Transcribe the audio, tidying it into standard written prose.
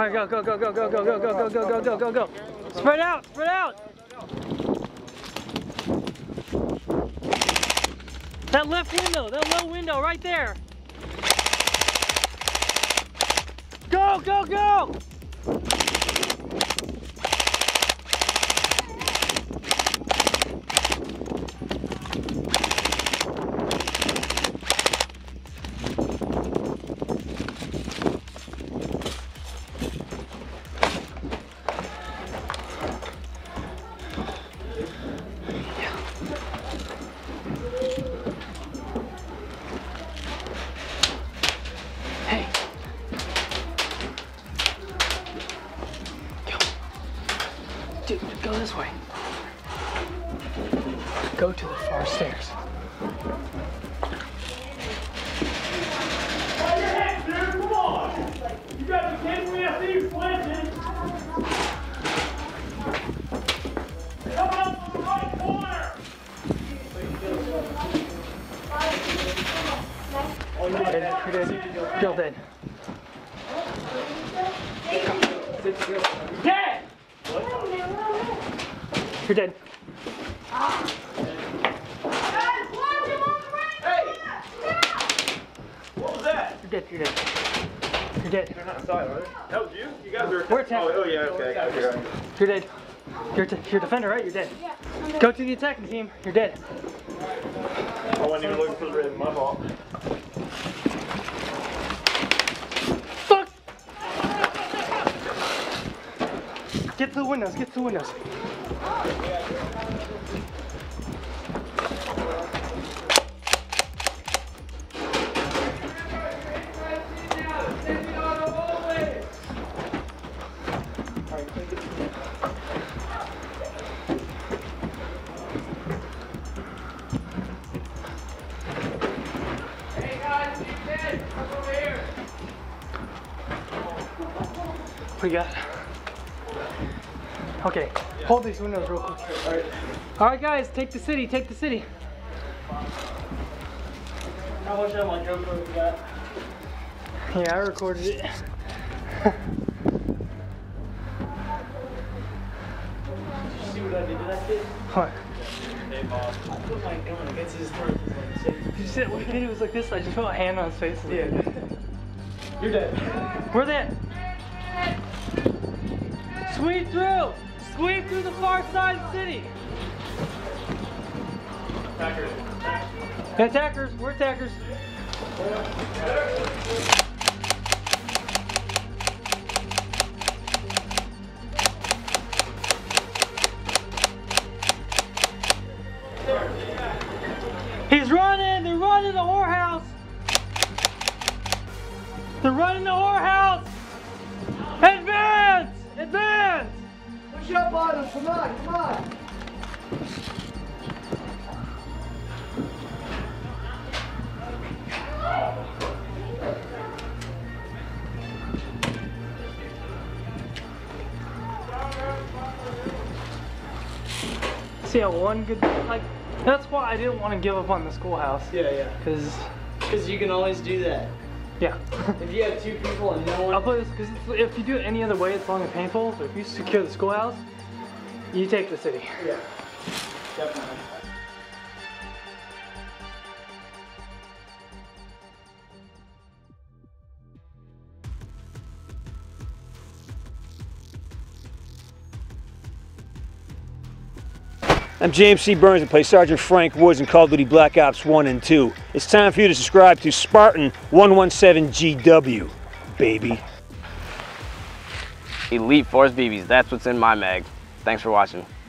All right, go, go, go, go, go, go, go, go, go, go, go, go, go. Spread out, spread out. That left window, that low window right there. Go, go, go. Go this way. Go to the far stairs. You got the kid we have to planted. Come out from the right corner. You're dead. You're dead. You're dead. Guys, watch him on the right. Hey! Yeah. What was that? You're dead, you're dead. You're dead. They're not inside, are they? That was you? You guys are... We're attacked. Oh, yeah, okay. You're dead. You're a defender, right? You're dead. Yeah, dead. Go to the attacking team. You're dead. I wasn't even looking for the red. My fault. Fuck! Get through the windows. Get through the windows. We got it. Okay, hold these windows real quick. All right, guys, take the city, take the city. I wish I had my GoPro for that. Yeah, I recorded it. Did you see what I did to that kid? What? I put my gun against his throat. Did you see what he did? It was like this. I just put my hand on his face. Yeah. You're dead. Where they at? Sweep through! Sweep through the far side of the city! Attackers. Attackers, we're attackers. He's running! They're running the whorehouse! They're running the whorehouse! Advance! Advance! Push up on him, come on, come on! See how one good, like, that's why I didn't want to give up on the schoolhouse. Yeah, yeah. Because you can always do that. Yeah. If you have two people and no one... I'll play this, because if you do it any other way, it's long and painful. So if you secure the schoolhouse, you take the city. Yeah, definitely. I'm James C. Burns and play Sergeant Frank Woods in Call of Duty Black Ops 1 and 2. It's time for you to subscribe to Spartan 117GW, baby. Elite Force BBs, that's what's in my mag. Thanks for watching.